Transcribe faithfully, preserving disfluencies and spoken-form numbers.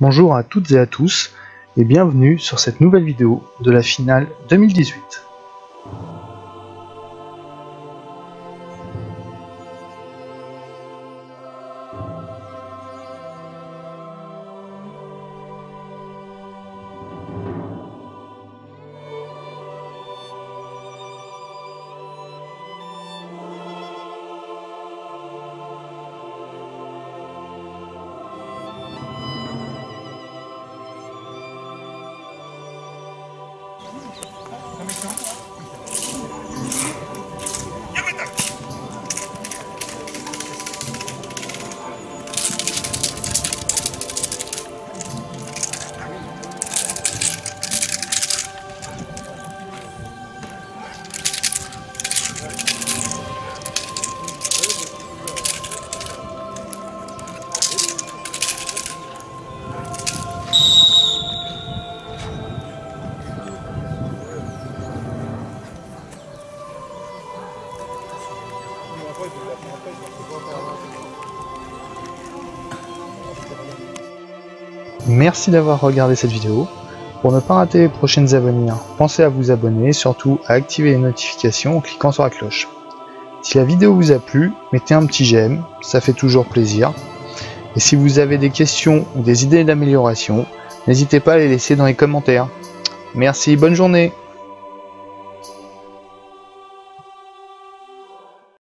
Bonjour à toutes et à tous et bienvenue sur cette nouvelle vidéo de la finale deux mille dix-huit. Merci d'avoir regardé cette vidéo. Pour ne pas rater les prochaines à venir, pensez à vous abonner et surtout à activer les notifications en cliquant sur la cloche. Si la vidéo vous a plu, mettez un petit j'aime, ça fait toujours plaisir. Et si vous avez des questions ou des idées d'amélioration, n'hésitez pas à les laisser dans les commentaires. Merci, bonne journée!